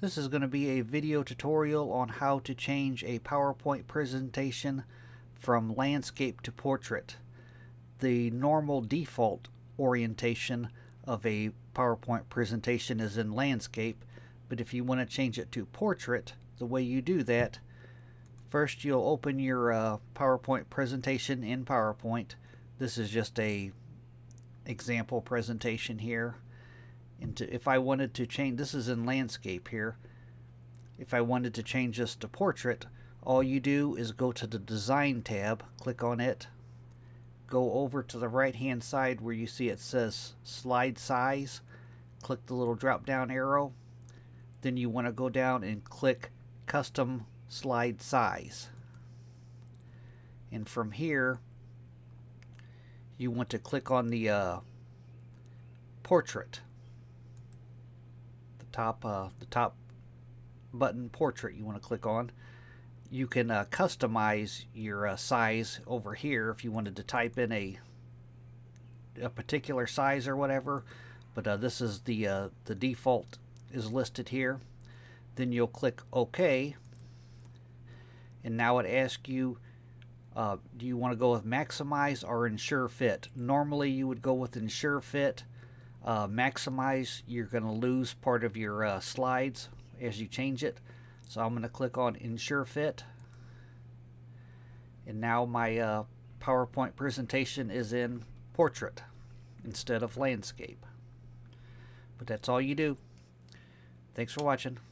This is going to be a video tutorial on how to change a PowerPoint presentation from landscape to portrait. The normal default orientation of a PowerPoint presentation is in landscape, but if you want to change it to portrait, the way you do that, first you'll open your PowerPoint presentation in PowerPoint. This is just a example presentation here. And if I wanted to change, this is in landscape here, if I wanted to change this to portrait, all you do is go to the Design tab, click on it, go over to the right hand side where you see it says Slide Size, click the little drop down arrow, then you want to go down and click Custom Slide Size. And from here, you want to click on the portrait, the top button, portrait, you want to click on. You can customize your size over here if you wanted to type in a particular size or whatever, but this is the default is listed here. Then you'll click OK, and now it asks you, do you want to go with Maximize or Ensure Fit? Normally you would go with Ensure Fit. Maximize, you're going to lose part of your slides as you change it. So I'm going to click on Ensure Fit, and now my PowerPoint presentation is in portrait instead of landscape. But that's all you do. Thanks for watching.